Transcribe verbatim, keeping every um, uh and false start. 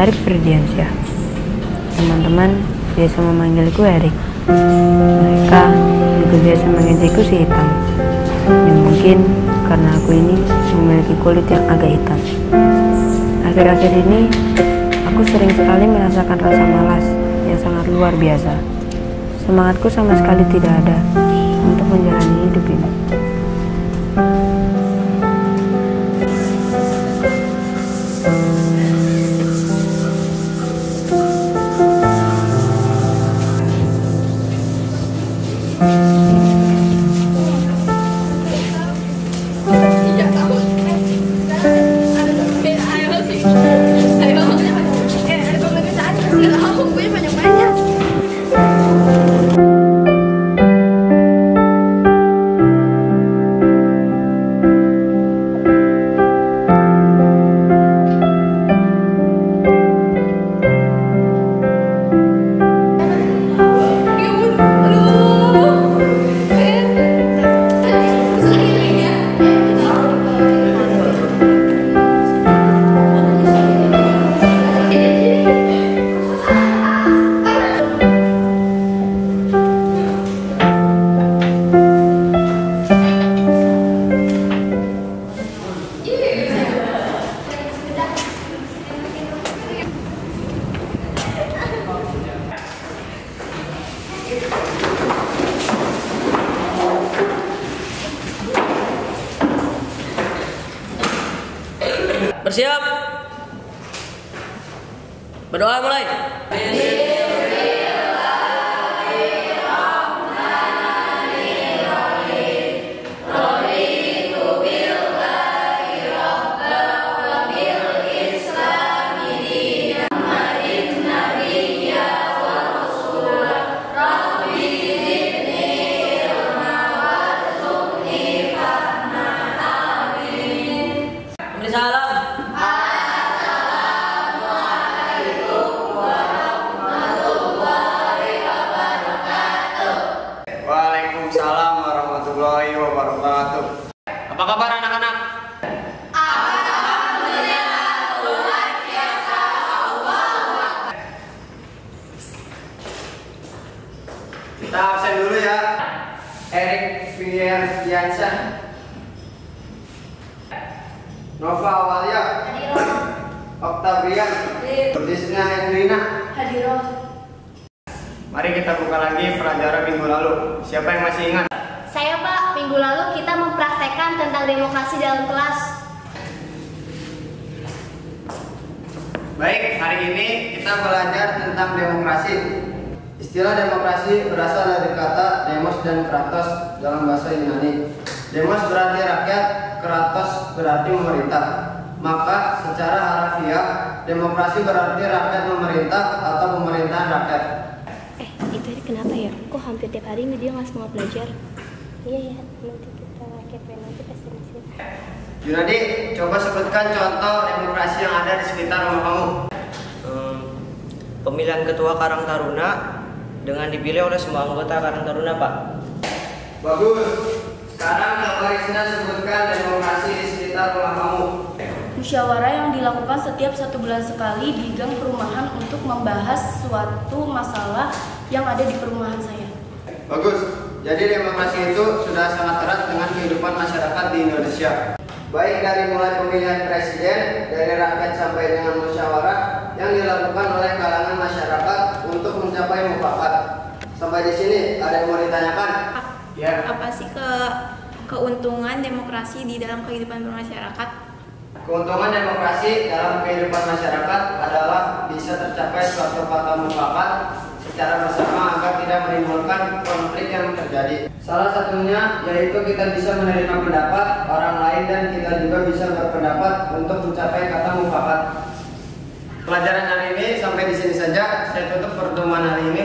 Erick Fierdiansyah. Teman-teman biasa memanggilku Erick. Mereka juga biasa mengejeku si hitam. Ya mungkin karena aku ini memiliki kulit yang agak hitam. Akhir-akhir ini aku sering sekali merasakan rasa malas yang sangat luar biasa. Semangatku sama sekali tidak ada untuk menjalani hidup ini. Bersiap. Berdoa mulai. Apa kabar anak-anak? Alhamdulillah, luar biasa, Allahu Akbar. Kita absen dulu ya. Erick Fierdiansyah, Nova Walia, Adiro, Oktav Rian, Diznya Edrina, Adiro. Mari kita buka lagi pelajaran minggu lalu. Siapa yang masih ingat? Saya, Pak. Minggu lalu kita mempraktekkan tentang demokrasi dalam kelas. Baik, hari ini kita belajar tentang demokrasi. Istilah demokrasi berasal dari kata demos dan kratos dalam bahasa Yunani. Demos berarti rakyat, kratos berarti pemerintah. Maka secara harfiah, demokrasi berarti rakyat memerintah atau pemerintahan rakyat. Eh, itu kenapa ya? Kok hampir tiap hari ini dia nggak semua belajar? Iya ya, nanti kita K P nanti pesimisnya. Junadi, coba sebutkan contoh demokrasi yang ada di sekitar rumah kamu. Hmm, pemilihan ketua Karang Taruna dengan dipilih oleh semua anggota Karang Taruna, Pak. Bagus. Sekarang Kak Farid sebutkan demokrasi di sekitar rumah kamu. Musyawarah yang dilakukan setiap satu bulan sekali di gang perumahan untuk membahas suatu masalah yang ada di perumahan saya. Bagus. Jadi demokrasi itu sudah sangat erat dengan kehidupan masyarakat di Indonesia. Baik dari mulai pemilihan presiden, dari rakyat sampai dengan musyawarah yang dilakukan oleh kalangan masyarakat untuk mencapai mufakat. Sampai di sini ada yang mau ditanyakan? Ya. Apa sih ke keuntungan demokrasi di dalam kehidupan bermasyarakat? Keuntungan demokrasi dalam kehidupan masyarakat adalah bisa tercapai suatu kata mufakat secara bersama agar tidak menimbulkan konflik yang terjadi. Salah satunya yaitu kita bisa menerima pendapat orang lain dan kita juga bisa berpendapat untuk mencapai kata mufakat. Pelajaran hari ini sampai di sini saja. Saya tutup pertemuan hari ini.